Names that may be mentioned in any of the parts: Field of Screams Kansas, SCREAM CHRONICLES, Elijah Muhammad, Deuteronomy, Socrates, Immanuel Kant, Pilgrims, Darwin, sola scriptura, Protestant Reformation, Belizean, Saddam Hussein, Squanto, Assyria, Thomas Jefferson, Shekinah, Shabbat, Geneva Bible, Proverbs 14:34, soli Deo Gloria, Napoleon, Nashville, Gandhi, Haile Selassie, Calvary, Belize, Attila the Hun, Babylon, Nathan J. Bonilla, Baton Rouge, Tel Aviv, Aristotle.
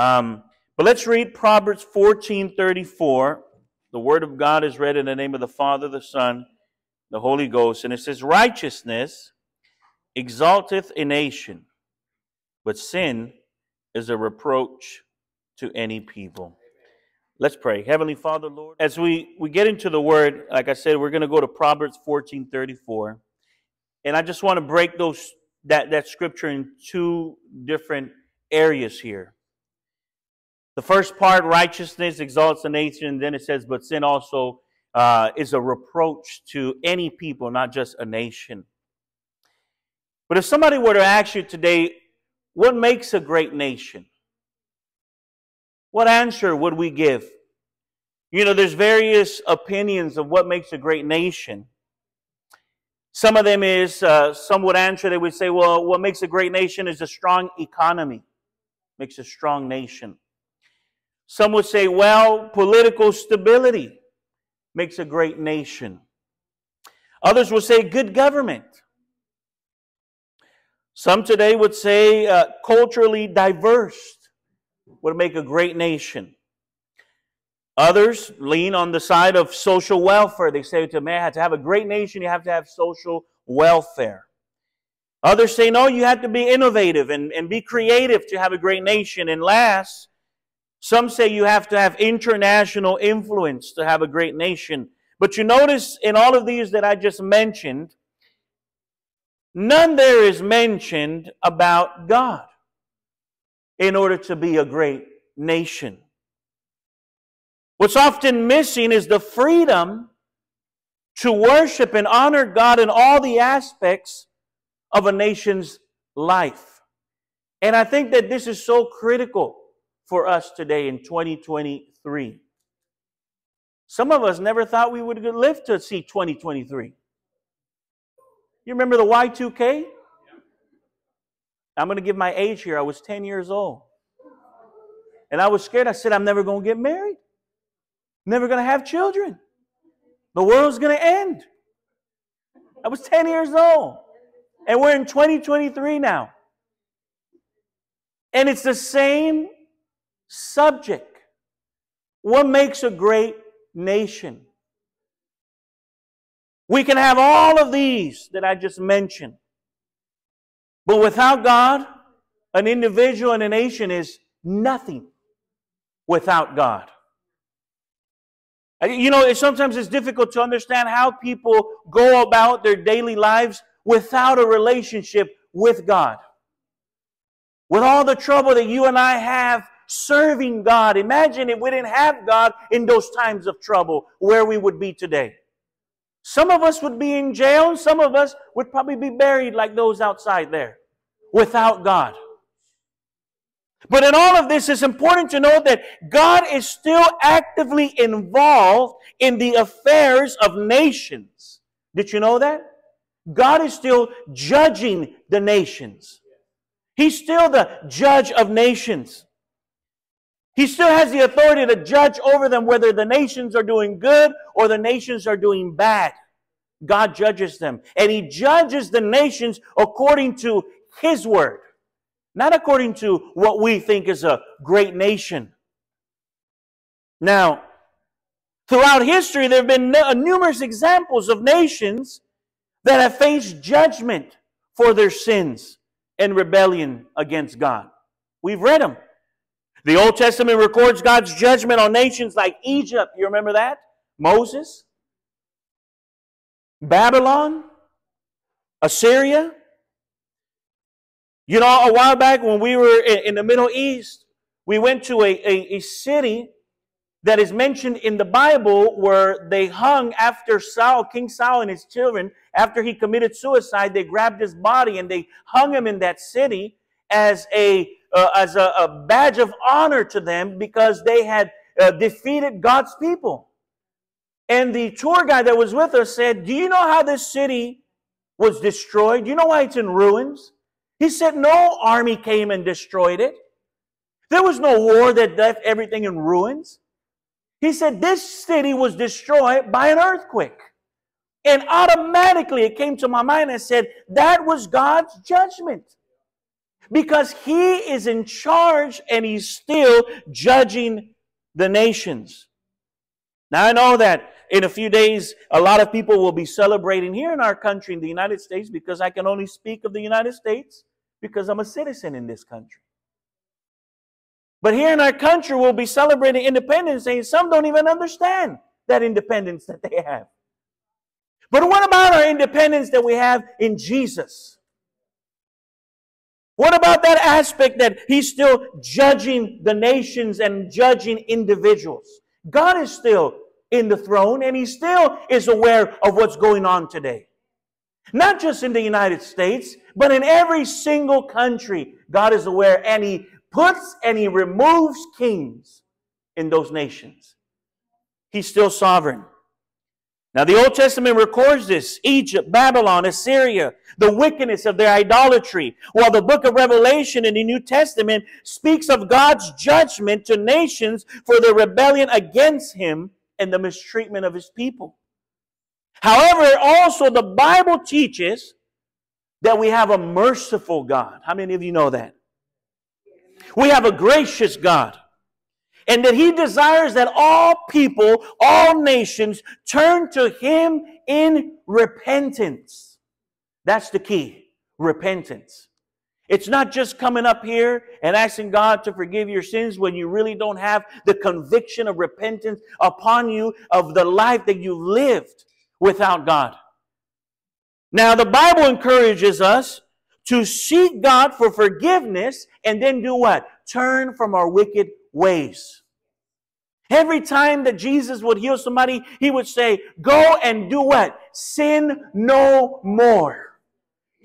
But let's read Proverbs 14:34. The Word of God is read in the name of the Father, the Son, the Holy Ghost. And it says, righteousness exalteth a nation, but sin is a reproach to any people. Let's pray. Heavenly Father, Lord, as we get into the Word, like I said, we're going to go to Proverbs 14:34. And I just want to break that scripture in two different areas here. The first part, righteousness exalts a nation, and then it says, but sin also is a reproach to any people, not just a nation. But if somebody were to ask you today, what makes a great nation? What answer would we give? You know, there's various opinions of what makes a great nation. Some of them is, some would answer, they would say, well, what makes a great nation is a strong economy, makes a strong nation. Some would say, well, political stability makes a great nation. Others would say good government. Some today would say culturally diverse would make a great nation. Others lean on the side of social welfare. They say to man, to have a great nation, you have to have social welfare. Others say, no, you have to be innovative and be creative to have a great nation. And last, some say you have to have international influence to have a great nation. But you notice in all of these that I just mentioned, none there is mentioned about God in order to be a great nation. What's often missing is the freedom to worship and honor God in all the aspects of a nation's life. And I think that this is so critical for us today in 2023. Some of us never thought we would live to see 2023. You remember the Y2K? I'm going to give my age here. I was 10 years old. And I was scared. I said, I'm never going to get married. Never going to have children. The world's going to end. I was 10 years old. And we're in 2023 now. And it's the same subject. What makes a great nation? We can have all of these that I just mentioned. But without God, an individual and a nation is nothing without God. You know, sometimes it's difficult to understand how people go about their daily lives without a relationship with God. With all the trouble that you and I have serving God, imagine if we didn't have God in those times of trouble, where we would be today. Some of us would be in jail. Some of us would probably be buried like those outside there without God. But in all of this, it's important to know that God is still actively involved in the affairs of nations. Did you know that? God is still judging the nations. He's still the judge of nations. He still has the authority to judge over them, whether the nations are doing good or the nations are doing bad. God judges them. And He judges the nations according to His word, not according to what we think is a great nation. Now, throughout history, there have been numerous examples of nations that have faced judgment for their sins and rebellion against God. We've read them. The Old Testament records God's judgment on nations like Egypt. You remember that? Moses. Babylon. Assyria. You know, a while back when we were in the Middle East, we went to a city that is mentioned in the Bible where they hung after Saul, King Saul and his children. After he committed suicide, they grabbed his body and they hung him in that city as a badge of honor to them because they had defeated God's people. And the tour guide that was with us said, do you know how this city was destroyed? Do you know why it's in ruins? He said, no army came and destroyed it. There was no war that left everything in ruins. He said, this city was destroyed by an earthquake. And automatically it came to my mind and said, that was God's judgment. because he is in charge and he's still judging the nations. Now, I know that in a few days, a lot of people will be celebrating here in our country, in the United States, because I can only speak of the United States because I'm a citizen in this country. But here in our country, we'll be celebrating independence, and some don't even understand that independence that they have. But what about our independence that we have in Jesus? What about that aspect that he's still judging the nations and judging individuals? God is still in the throne, and he still is aware of what's going on today. Not just in the United States, but in every single country, God is aware, and he puts and he removes kings in those nations. He's still sovereign. Now, the Old Testament records this. Egypt, Babylon, Assyria, the wickedness of their idolatry. While the book of Revelation in the New Testament speaks of God's judgment to nations for their rebellion against him and the mistreatment of his people. However, also the Bible teaches that we have a merciful God. How many of you know that? We have a gracious God. And that he desires that all people, all nations, turn to him in repentance. That's the key. Repentance. It's not just coming up here and asking God to forgive your sins when you really don't have the conviction of repentance upon you of the life that you lived without God. Now, the Bible encourages us to seek God for forgiveness and then do what? Turn from our wicked ways. Every time that Jesus would heal somebody, he would say, go and do what? Sin no more.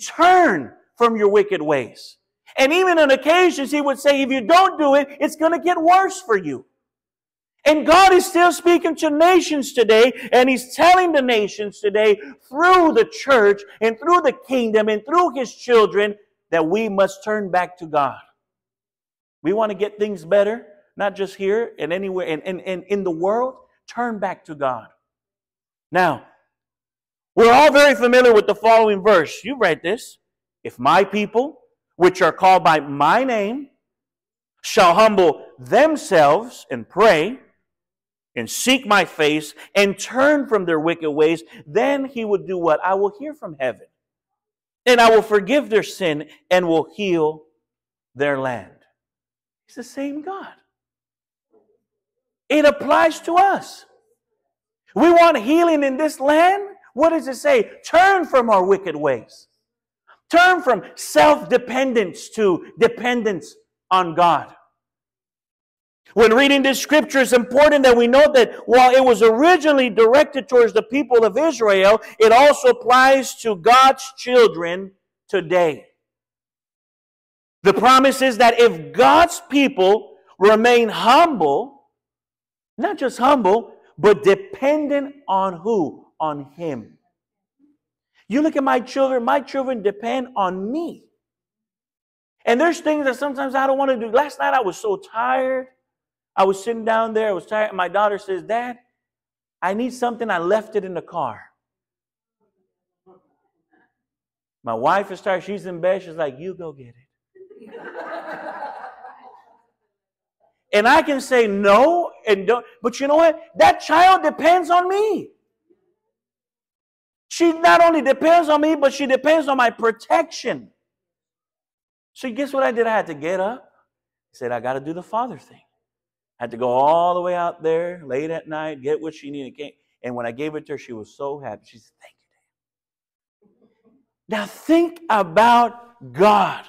Turn from your wicked ways. And even on occasions, he would say, if you don't do it, it's going to get worse for you. And God is still speaking to nations today, and he's telling the nations today through the church and through the kingdom and through his children that we must turn back to God. We want to get things better, not just here and anywhere and in the world. Turn back to God. Now, we're all very familiar with the following verse. You read this. If my people, which are called by my name, shall humble themselves and pray and seek my face and turn from their wicked ways, then he would do what? I will hear from heaven, and I will forgive their sin and will heal their land. It's the same God. It applies to us. We want healing in this land. What does it say? Turn from our wicked ways. Turn from self-dependence to dependence on God. When reading this scripture, it's important that we note that while it was originally directed towards the people of Israel, it also applies to God's children today. The promise is that if God's people remain humble, not just humble, but dependent on who? On him. You look at my children depend on me. And there's things that sometimes I don't want to do. Last night I was so tired. I was sitting down there, I was tired. My daughter says, Dad, I need something. I left it in the car. My wife is tired. She's in bed. She's like, you go get it. And I can say no and don't, but you know what? That child depends on me. She not only depends on me, but she depends on my protection. So guess what I did? I had to get up. I said, I got to do the father thing. I had to go all the way out there late at night, get what she needed. And when I gave it to her, she was so happy. She said, thank you, Dad. Now think about God.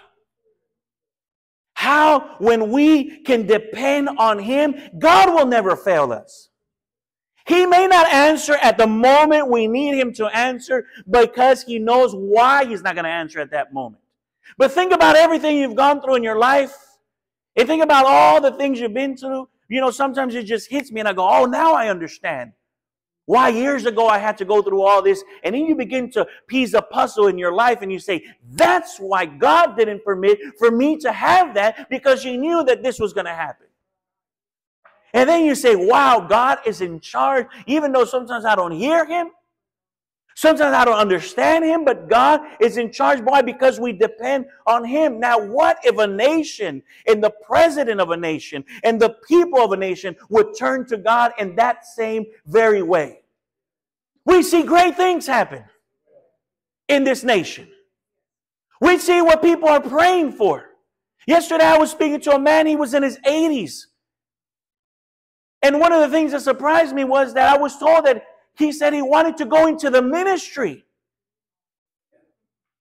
How, when we can depend on him, God will never fail us. He may not answer at the moment we need him to answer because he knows why he's not going to answer at that moment. But think about everything you've gone through in your life, and think about all the things you've been through. You know, sometimes it just hits me and I go, oh, now I understand why years ago I had to go through all this. And then you begin to piece a puzzle in your life and you say, that's why God didn't permit for me to have that, because you knew that this was going to happen. And then you say, wow, God is in charge, even though sometimes I don't hear him. Sometimes I don't understand him, but God is in charge. Why? Because we depend on him. Now, what if a nation and the president of a nation and the people of a nation would turn to God in that same very way? We see great things happen in this nation. We see what people are praying for. Yesterday, I was speaking to a man. He was in his 80s. And one of the things that surprised me was that I was told that he said he wanted to go into the ministry.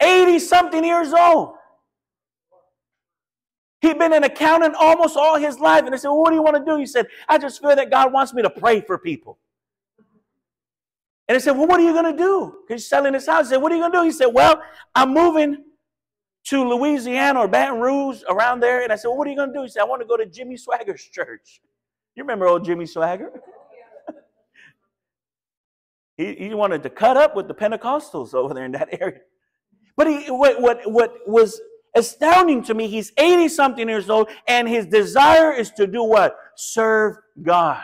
80-something years old. He'd been an accountant almost all his life. And I said, well, what do you want to do? He said, I just feel that God wants me to pray for people. And I said, well, what are you going to do? Because he's selling his house. I said, what are you going to do? He said, well, I'm moving to Louisiana or Baton Rouge around there. And I said, well, what are you going to do? He said, I want to go to Jimmy Swagger's church. You remember old Jimmy Swagger? He wanted to cut up with the Pentecostals over there in that area. But what was astounding to me, he's 80-something years old, and his desire is to do what? Serve God.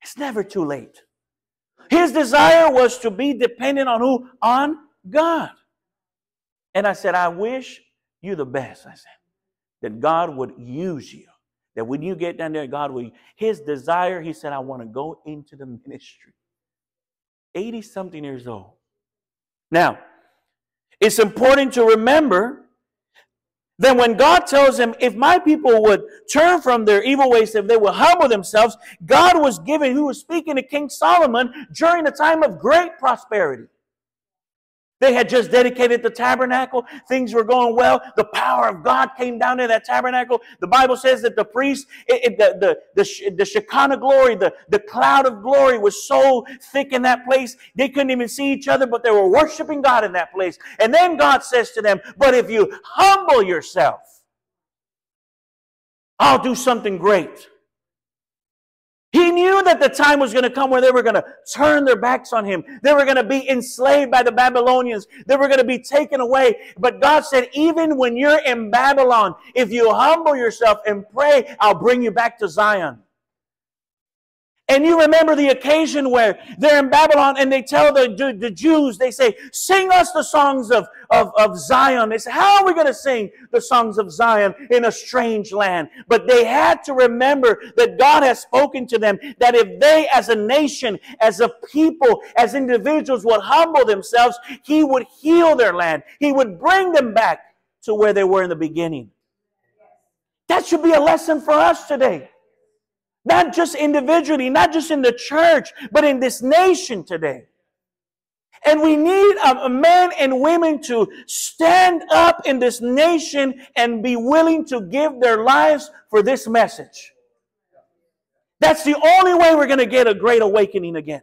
It's never too late. His desire was to be dependent on who? On God. And I said, I wish you the best, I said, that God would use you. That when you get down there, God will. His desire, he said, I want to go into the ministry. 80-something years old. Now, it's important to remember that when God tells him, if my people would turn from their evil ways, if they would humble themselves, God was giving, he was speaking to King Solomon during a time of great prosperity. They had just dedicated the tabernacle. Things were going well. The power of God came down in that tabernacle. The Bible says that the priest, the Shekinah glory, the cloud of glory was so thick in that place, they couldn't even see each other, but they were worshiping God in that place. And then God says to them, but if you humble yourself, I'll do something great. He knew that the time was going to come where they were going to turn their backs on him. They were going to be enslaved by the Babylonians. They were going to be taken away. But God said, even when you're in Babylon, if you humble yourself and pray, I'll bring you back to Zion. And you remember the occasion where they're in Babylon and they tell the Jews, they say, sing us the songs of Zion. They say, how are we going to sing the songs of Zion in a strange land? But they had to remember that God has spoken to them, that if they as a nation, as a people, as individuals would humble themselves, he would heal their land. He would bring them back to where they were in the beginning. That should be a lesson for us today. Not just individually, not just in the church, but in this nation today. And we need men and women to stand up in this nation and be willing to give their lives for this message. That's the only way we're going to get a great awakening again.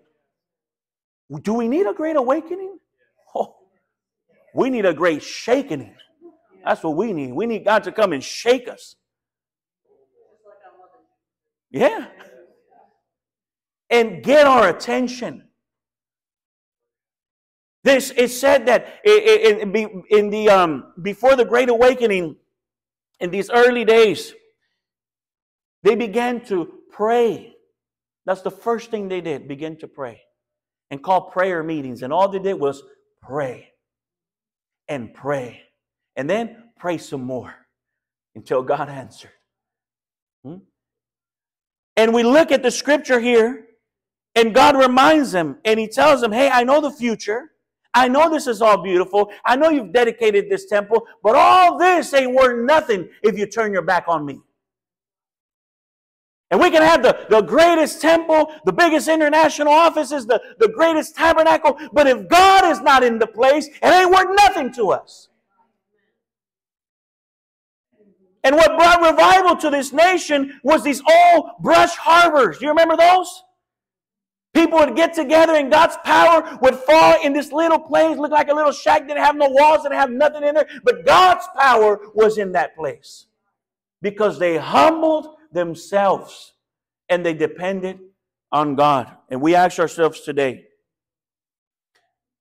Do we need a great awakening? Oh, we need a great shaking. That's what we need. We need God to come and shake us. Yeah. And get our attention. This is said that before the Great Awakening, in these early days, they began to pray. That's the first thing they did, begin to pray. And call prayer meetings. And all they did was pray. And pray. And then pray some more. Until God answered. And we look at the scripture here, and God reminds them, and he tells them, hey, I know the future. I know this is all beautiful. I know you've dedicated this temple, but all this ain't worth nothing if you turn your back on me. And we can have the greatest temple, the biggest international offices, the greatest tabernacle, but if God is not in the place, it ain't worth nothing to us. And what brought revival to this nation was these old brush harbors. Do you remember those? People would get together and God's power would fall in this little place, looked like a little shack, didn't have no walls, didn't have nothing in there. But God's power was in that place because they humbled themselves and they depended on God. And we ask ourselves today,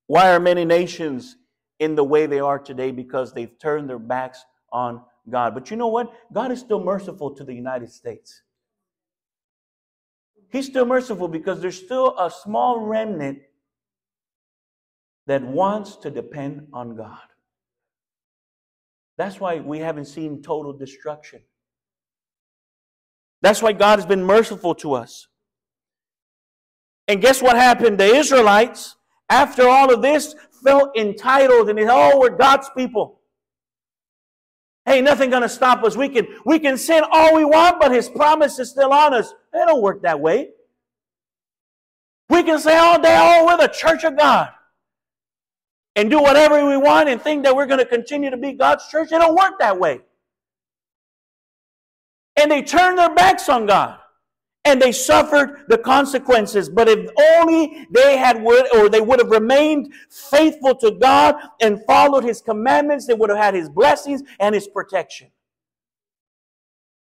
why are many nations in the way they are today? Because they've turned their backs on God. But you know what? God is still merciful to the United States. He's still merciful because there's still a small remnant that wants to depend on God. That's why we haven't seen total destruction. That's why God has been merciful to us. And guess what happened? The Israelites, after all of this, felt entitled and they said, oh, we're God's people. Hey, nothing going to stop us. We can sin all we want, but His promise is still on us. It don't work that way. We can say all day, oh, we're the church of God, and do whatever we want and think that we're going to continue to be God's church. It don't work that way. And they turned their backs on God, and they suffered the consequences. But if only they would have remained faithful to God and followed His commandments, they would have had His blessings and His protection.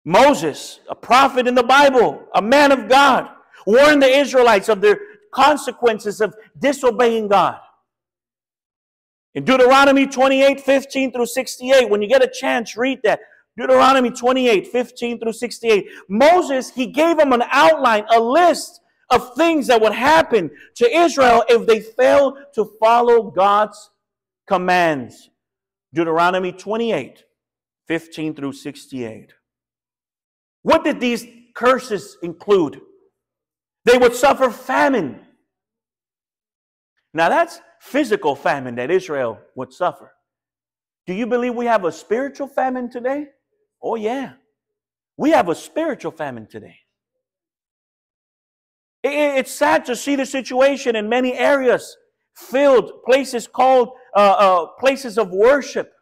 Moses, a prophet in the Bible, a man of God, warned the Israelites of their consequences of disobeying God. In Deuteronomy 28:15-68, when you get a chance, read that. Deuteronomy 28:15-68. Moses, he gave them an outline, a list of things that would happen to Israel if they failed to follow God's commands. Deuteronomy 28:15-68. What did these curses include? They would suffer famine. Now that's physical famine that Israel would suffer. Do you believe we have a spiritual famine today? Oh yeah, we have a spiritual famine today. It's sad to see the situation in many areas, filled places called places of worship,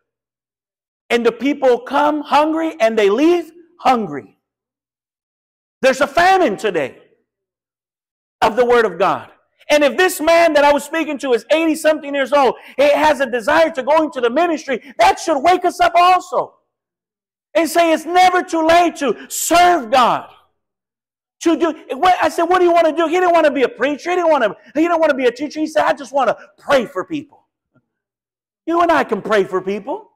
and the people come hungry and they leave hungry. There's a famine today of the Word of God. And if this man that I was speaking to is 80-something years old, he has a desire to go into the ministry, that should wake us up also. And say it's never too late to serve God. I said, what do you want to do? He didn't want to be a preacher. He didn't want to be a teacher. He said, I just want to pray for people. You and I can pray for people.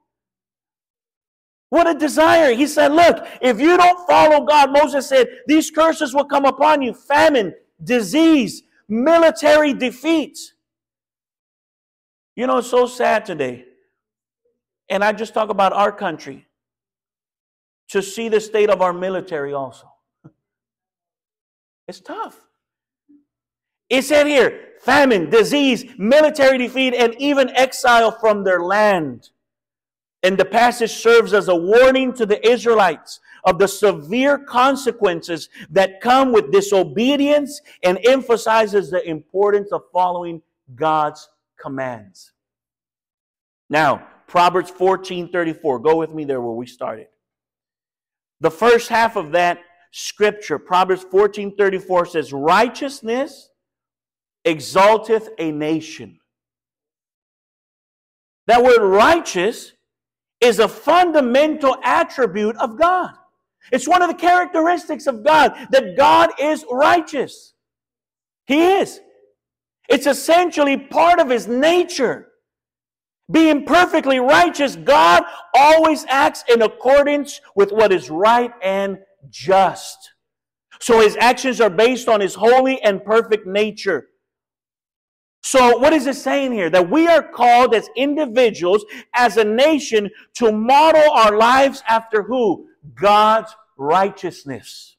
What a desire. He said, look, if you don't follow God, Moses said, these curses will come upon you. Famine, disease, military defeat. You know, it's so sad today. And I just talk about our country. To see the state of our military also. It's tough. It said here, famine, disease, military defeat, and even exile from their land. And the passage serves as a warning to the Israelites of the severe consequences that come with disobedience and emphasizes the importance of following God's commands. Now, Proverbs 14:34. Go with me there where we started. The first half of that scripture, Proverbs 14:34, says, righteousness exalteth a nation. That word righteous is a fundamental attribute of God. It's one of the characteristics of God, that God is righteous. He is. It's essentially part of His nature. Being perfectly righteous, God always acts in accordance with what is right and just. So His actions are based on His holy and perfect nature. So what is it saying here? That we are called as individuals, as a nation, to model our lives after who? God's righteousness.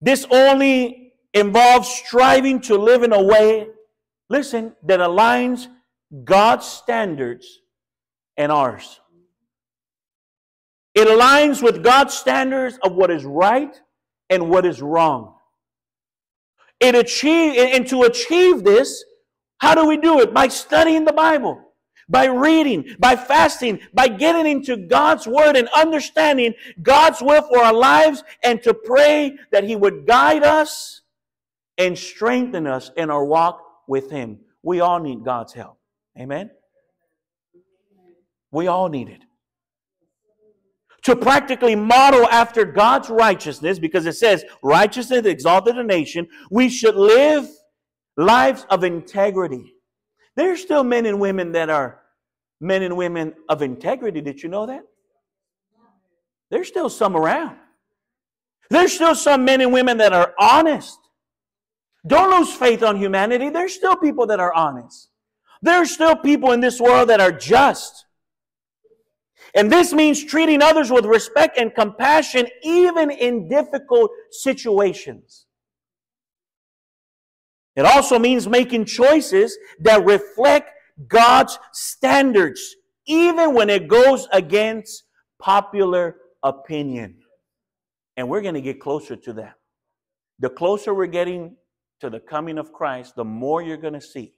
This only involves striving to live in a way, listen, that aligns God's standards and ours. It aligns with God's standards of what is right and what is wrong. To achieve this, how do we do it? By studying the Bible, by reading, by fasting, by getting into God's Word and understanding God's will for our lives, and to pray that He would guide us and strengthen us in our walk with Him. We all need God's help. Amen? We all need it. To practically model after God's righteousness, because it says, righteousness exalted a nation, we should live lives of integrity. There's still men and women that are men and women of integrity. Did you know that? There's still some around. There's still some men and women that are honest. Don't lose faith on humanity. There's still people that are honest. There are still people in this world that are just. And this means treating others with respect and compassion, even in difficult situations. It also means making choices that reflect God's standards, even when it goes against popular opinion. And we're going to get closer to that. The closer we're getting to the coming of Christ, the more you're going to see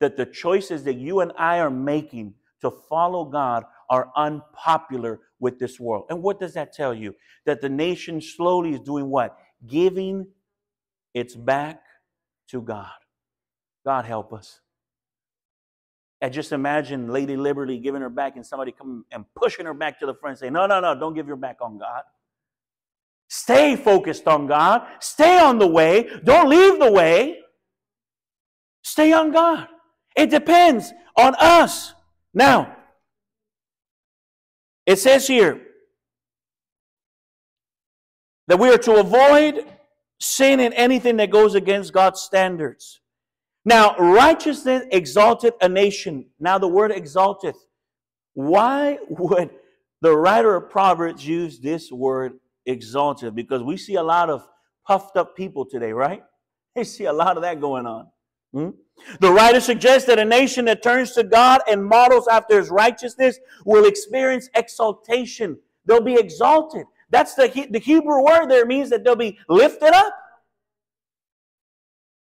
that the choices that you and I are making to follow God are unpopular with this world. And what does that tell you? That the nation slowly is doing what? Giving its back to God. God help us. I just imagine Lady Liberty giving her back and somebody coming and pushing her back to the front and saying, no, no, no, don't give your back on God. Stay focused on God. Stay on the way. Don't leave the way. Stay on God. It depends on us. Now, it says here that we are to avoid sin and anything that goes against God's standards. Now, righteousness exalteth a nation. Now, the word exalteth. Why would the writer of Proverbs use this word exalteth? Because we see a lot of puffed up people today, right? They see a lot of that going on. The writer suggests that a nation that turns to God and models after his righteousness will experience exaltation. They'll be exalted. That's the Hebrew word there. It means that they'll be lifted up.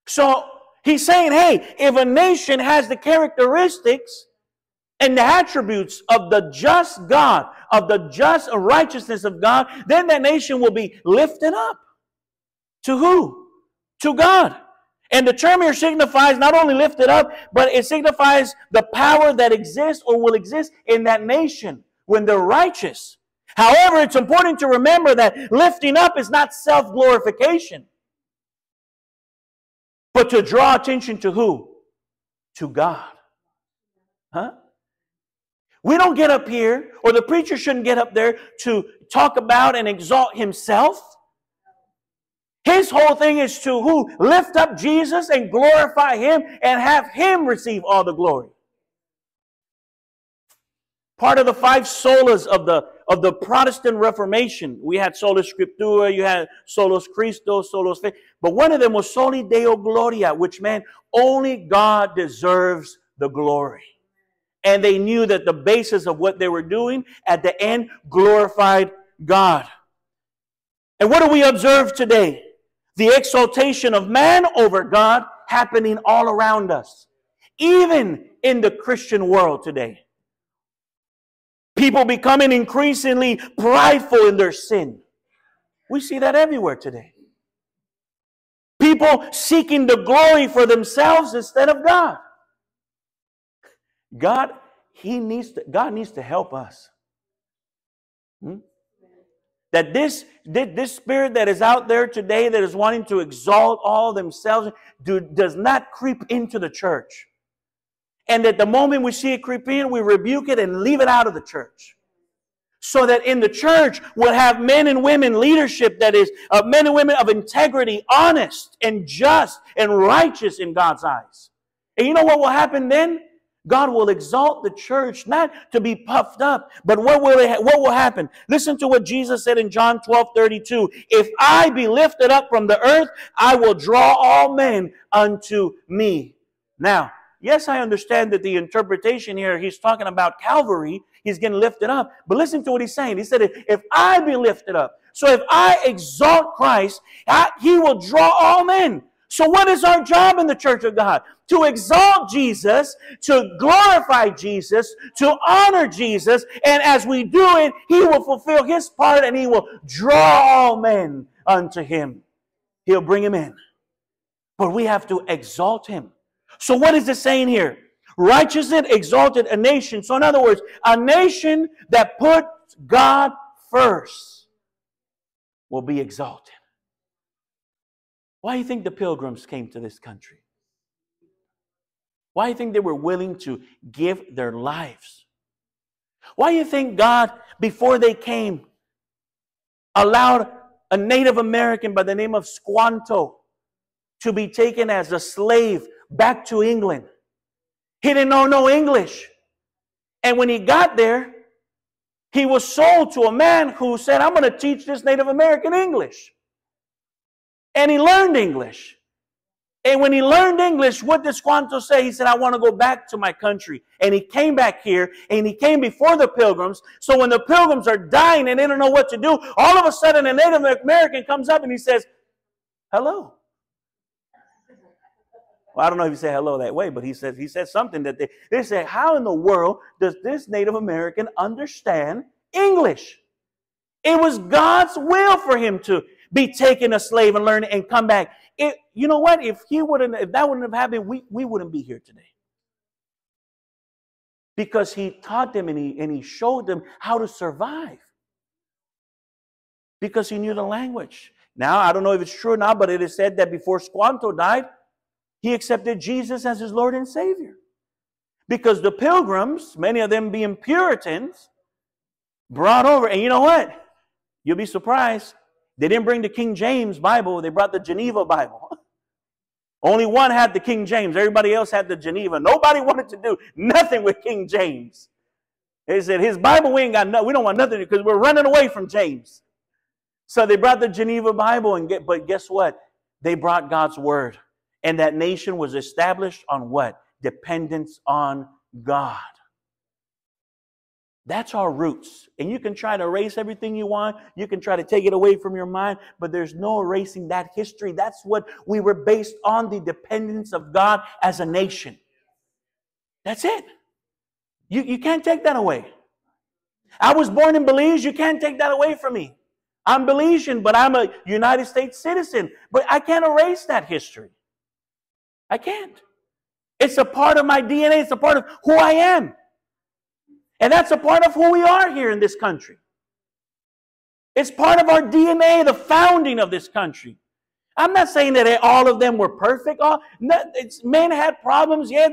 So he's saying, hey, if a nation has the characteristics and the attributes of the just God, of the just righteousness of God, then that nation will be lifted up. To who? To God. And the term here signifies not only lifted up, but it signifies the power that exists or will exist in that nation when they're righteous. However, it's important to remember that lifting up is not self-glorification, but to draw attention to who? To God. Huh? We don't get up here, or the preacher shouldn't get up there to talk about and exalt himself. His whole thing is to who? Lift up Jesus and glorify him and have him receive all the glory. Part of the five solas of the Protestant Reformation. We had sola scriptura, you had solus Christus, solus Fide. But one of them was soli Deo Gloria, which meant only God deserves the glory. And they knew that the basis of what they were doing at the end glorified God. And what do we observe today? The exaltation of man over God happening all around us, even in the Christian world today. People becoming increasingly prideful in their sin. We see that everywhere today. People seeking the glory for themselves instead of God. God needs to help us. That this spirit that is out there today that is wanting to exalt all themselves does not creep into the church. And that the moment we see it creep in, we rebuke it and leave it out of the church. So that in the church we'll have men and women leadership that is men and women of integrity, honest and just and righteous in God's eyes. And you know what will happen then? God will exalt the church, not to be puffed up, but what will happen? Listen to what Jesus said in John 12:32. If I be lifted up from the earth, I will draw all men unto me. Now, yes, I understand that the interpretation here, he's talking about Calvary. He's getting lifted up. But listen to what he's saying. He said, if I be lifted up, so if I exalt Christ, he will draw all men. So what is our job in the church of God? To exalt Jesus, to glorify Jesus, to honor Jesus. And as we do it, he will fulfill his part and he will draw all men unto him. He'll bring him in. But we have to exalt him. So what is it saying here? Righteousness exalted a nation. So in other words, a nation that puts God first will be exalted. Why do you think the Pilgrims came to this country? Why do you think they were willing to give their lives? Why do you think God, before they came, allowed a Native American by the name of Squanto to be taken as a slave back to England? He didn't know no English. And when he got there, he was sold to a man who said, I'm going to teach this Native American English. And he learned English. And when he learned English, what did Squanto say? He said, I want to go back to my country. And he came back here, and he came before the Pilgrims. So when the Pilgrims are dying and they don't know what to do, all of a sudden a Native American comes up and he says, hello. Well, I don't know if you say hello that way, but he said something that they said, how in the world does this Native American understand English? It was God's will for him to be taken a slave and learn and come back. You know what? If that wouldn't have happened, we wouldn't be here today. Because he taught them and he showed them how to survive. Because he knew the language. Now, I don't know if it's true or not, but it is said that before Squanto died, he accepted Jesus as his Lord and Savior. Because the Pilgrims, many of them being Puritans, brought over. And you know what? You'll be surprised. They didn't bring the King James Bible. They brought the Geneva Bible. Only one had the King James. Everybody else had the Geneva. Nobody wanted to do nothing with King James. They said, his Bible, we ain't got nothing. We don't want nothing because we're running away from James. So they brought the Geneva Bible. But guess what? They brought God's Word. And that nation was established on what? Dependence on God. That's our roots. And you can try to erase everything you want. You can try to take it away from your mind, but there's no erasing that history. That's what we were based on, the dependence of God as a nation. That's it. You can't take that away. I was born in Belize. You can't take that away from me. I'm Belizean, but I'm a United States citizen. But I can't erase that history. I can't. It's a part of my DNA. It's a part of who I am. And that's a part of who we are here in this country. It's part of our DNA, the founding of this country. I'm not saying that all of them were perfect. Men had problems. Yeah,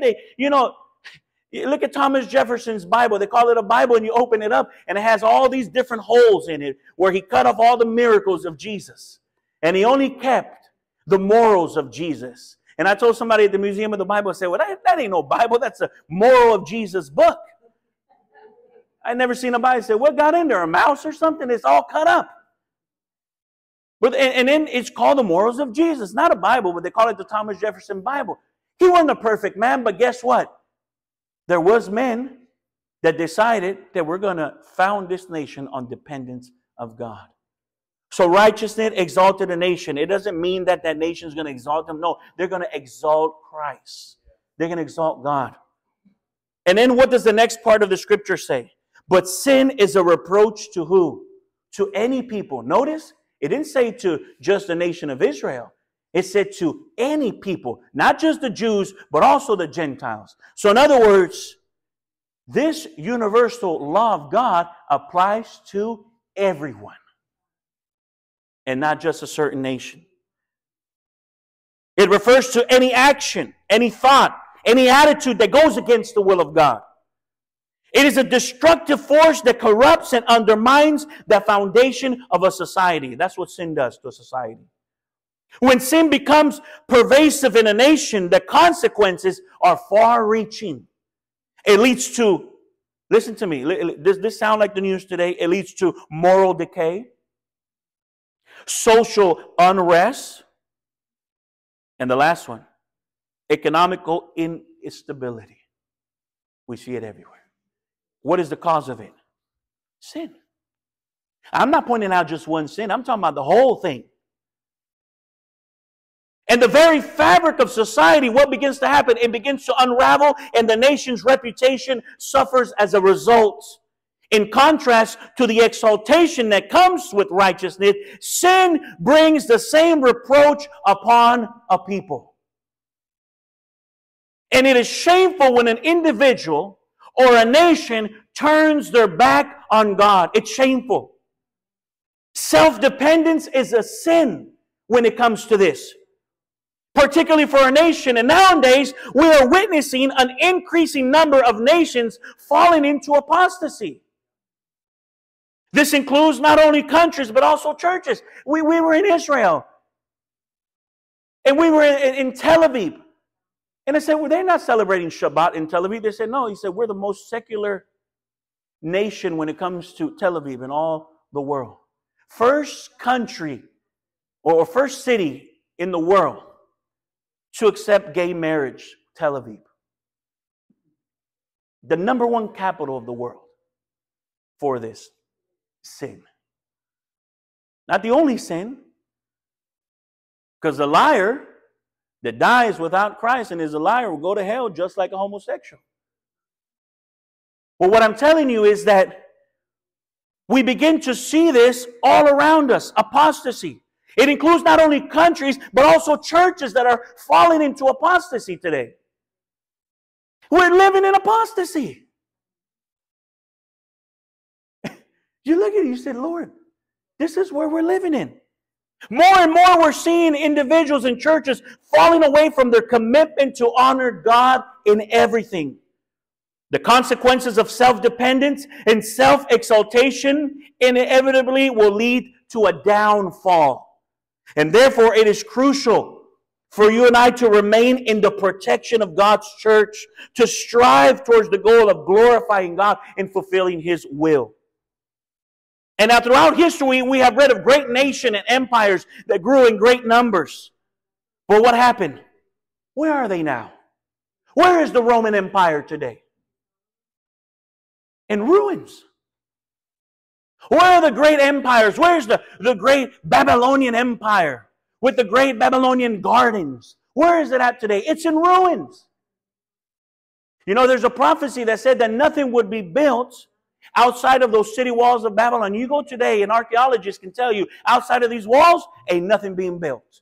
look at Thomas Jefferson's Bible. They call it a Bible, and you open it up, and it has all these different holes in it where he cut off all the miracles of Jesus. And he only kept the morals of Jesus. And I told somebody at the Museum of the Bible, I said, well, that ain't no Bible. That's a moral of Jesus book. I never seen a Bible. I said, what got in there? A mouse or something? It's all cut up. But, and then it's called the morals of Jesus. Not a Bible, but they call it the Thomas Jefferson Bible. He wasn't a perfect man, but guess what? There was men that decided that we're going to found this nation on dependence of God. So righteousness exalted a nation. It doesn't mean that that nation is going to exalt them. No, they're going to exalt Christ. They're going to exalt God. And then what does the next part of the scripture say? But sin is a reproach to who? To any people. Notice, it didn't say to just the nation of Israel. It said to any people. Not just the Jews, but also the Gentiles. So in other words, this universal law of God applies to everyone. And not just a certain nation. It refers to any action, any thought, any attitude that goes against the will of God. It is a destructive force that corrupts and undermines the foundation of a society. That's what sin does to a society. When sin becomes pervasive in a nation, the consequences are far-reaching. It leads to, listen to me, does this sound like the news today? It leads to moral decay, social unrest, and the last one, economical instability. We see it everywhere. What is the cause of it? Sin. I'm not pointing out just one sin. I'm talking about the whole thing. And the very fabric of society, what begins to happen? It begins to unravel, and the nation's reputation suffers as a result. In contrast to the exaltation that comes with righteousness, sin brings the same reproach upon a people. And it is shameful when an individual or a nation turns their back on God. It's shameful. Self-dependence is a sin when it comes to this, particularly for a nation. And nowadays, we are witnessing an increasing number of nations falling into apostasy. This includes not only countries, but also churches. We were in Israel. And we were in Tel Aviv. And I said, well, they're not celebrating Shabbat in Tel Aviv. They said, no. He said, we're the most secular nation when it comes to Tel Aviv and all the world. First country or first city in the world to accept gay marriage, Tel Aviv. The number one capital of the world for this sin. Not the only sin, because the liar that dies without Christ and is a liar will go to hell just like a homosexual. But what I'm telling you is that we begin to see this all around us, apostasy. It includes not only countries, but also churches that are falling into apostasy today. We're living in apostasy. You look at it, you say, Lord, this is where we're living in. More and more we're seeing individuals and churches falling away from their commitment to honor God in everything. The consequences of self-dependence and self-exaltation inevitably will lead to a downfall. And therefore, it is crucial for you and I to remain in the protection of God's church, to strive towards the goal of glorifying God and fulfilling His will. And now throughout history, we have read of great nations and empires that grew in great numbers. But what happened? Where are they now? Where is the Roman Empire today? In ruins. Where are the great empires? Where's the great Babylonian Empire with the great Babylonian gardens? Where is it at today? It's in ruins. You know, there's a prophecy that said that nothing would be built outside of those city walls of Babylon. You go today, and archaeologists can tell you, outside of these walls, ain't nothing being built.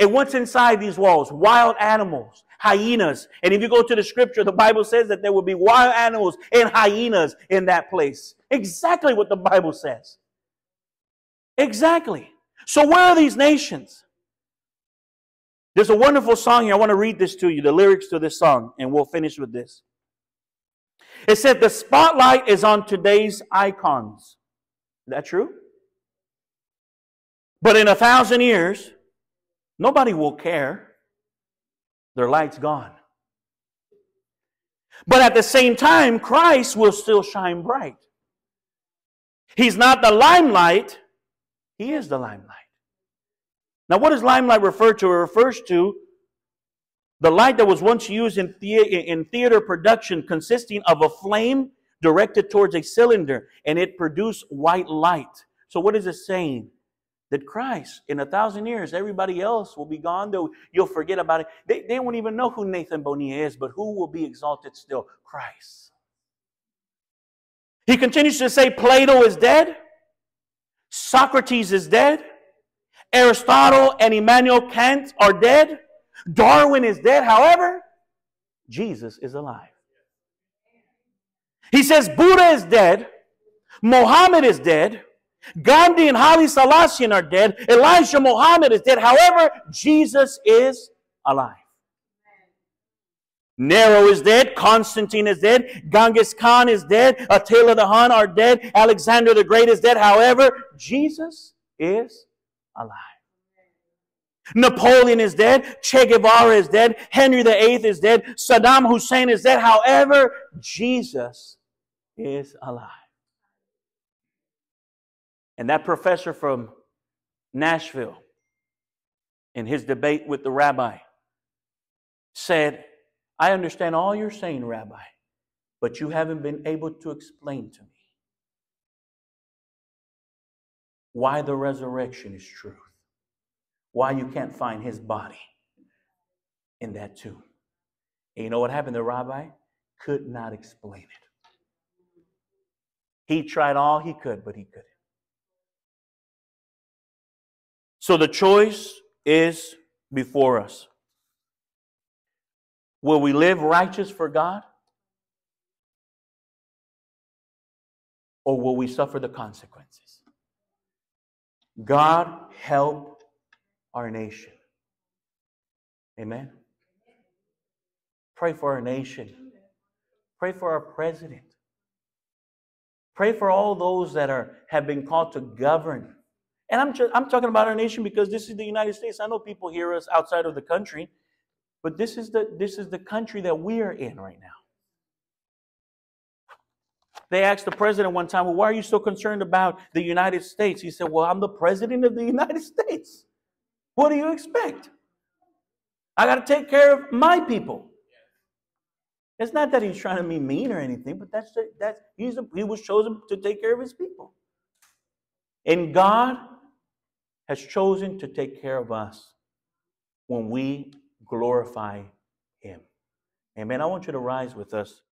And what's inside these walls? Wild animals, hyenas. And if you go to the scripture, the Bible says that there will be wild animals and hyenas in that place. Exactly what the Bible says. Exactly. So where are these nations? There's a wonderful song here. I want to read this to you, the lyrics to this song, and we'll finish with this. It said, the spotlight is on today's icons. Is that true? But in 1,000 years, nobody will care. Their light's gone. But at the same time, Christ will still shine bright. He's not the limelight. He is the limelight. Now, what does limelight refer to? It refers to the light that was once used in theater production, consisting of a flame directed towards a cylinder, and it produced white light. So what is it saying? That Christ, in 1,000 years, everybody else will be gone, though you'll forget about it. They won't even know who Nathan Bonilla is, but who will be exalted still? Christ. He continues to say Plato is dead, Socrates is dead, Aristotle and Immanuel Kant are dead, Darwin is dead. However, Jesus is alive. He says Buddha is dead. Muhammad is dead. Gandhi and Haile Selassie are dead. Elijah Muhammad is dead. However, Jesus is alive. Nero is dead. Constantine is dead. Genghis Khan is dead. Attila the Hun are dead. Alexander the Great is dead. However, Jesus is alive. Napoleon is dead, Che Guevara is dead, Henry VIII is dead, Saddam Hussein is dead. However, Jesus is alive. And that professor from Nashville, in his debate with the rabbi, said, I understand all you're saying, Rabbi, but you haven't been able to explain to me why the resurrection is true. Why you can't find his body in that tomb. And you know what happened? The rabbi could not explain it. He tried all he could, but he couldn't. So the choice is before us. Will we live righteous for God? Or will we suffer the consequences? God help our nation. Amen. Pray for our nation. Pray for our president. Pray for all those that have been called to govern. And I'm talking about our nation because this is the United States. I know people hear us outside of the country. But this is the country that we are in right now. They asked the president one time, well, why are you so concerned about the United States? He said, well, I'm the president of the United States. What do you expect? I got to take care of my people. It's not that he's trying to be mean or anything, but he was chosen to take care of his people. And God has chosen to take care of us when we glorify him. Amen. I want you to rise with us.